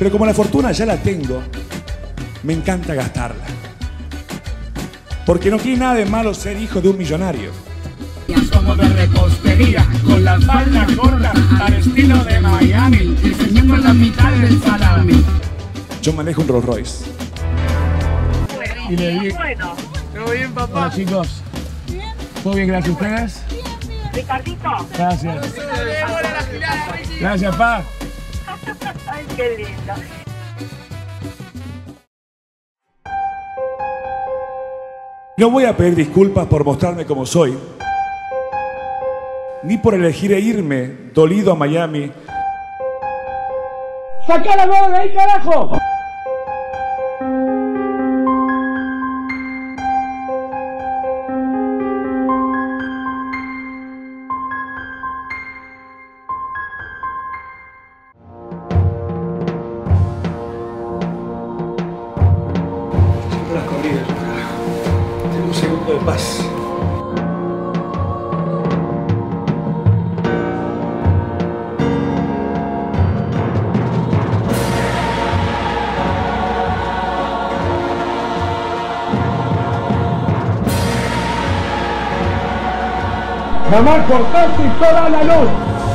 Pero como la fortuna ya la tengo, me encanta gastarla. Porque no tiene nada de malo ser hijo de un millonario. Como de repostería, con la espalda corta, al estilo de Miami, diseñando la mitad del salami. Yo manejo un Rolls Royce. Bueno, bueno. ¿Todo bien, papá? Hola, chicos. ¿Bien? ¿Todo bien, gracias a ustedes? Bien, bien. Ricardito. Gracias. Gracias, pa. Ay, qué lindo. No voy a pedir disculpas por mostrarme como soy, ni por elegir irme dolido a Miami. ¡Sacá la mano de ahí, carajo! Siempre las corridas, carajo. Tengo un segundo de paz. Mamá, cortaste toda la luz.